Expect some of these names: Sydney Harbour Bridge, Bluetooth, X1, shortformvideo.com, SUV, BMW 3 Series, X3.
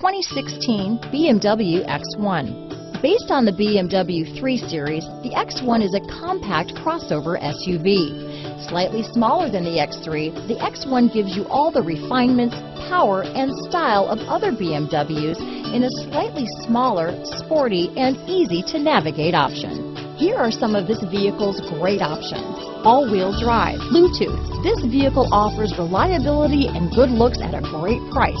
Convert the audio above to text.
2016 BMW X1. Based on the BMW 3 Series, the X1 is a compact crossover SUV. Slightly smaller than the X3, the X1 gives you all the refinements, power, and style of other BMWs in a slightly smaller, sporty, and easy-to-navigate option. Here are some of this vehicle's great options. All-wheel drive, Bluetooth. This vehicle offers reliability and good looks at a great price.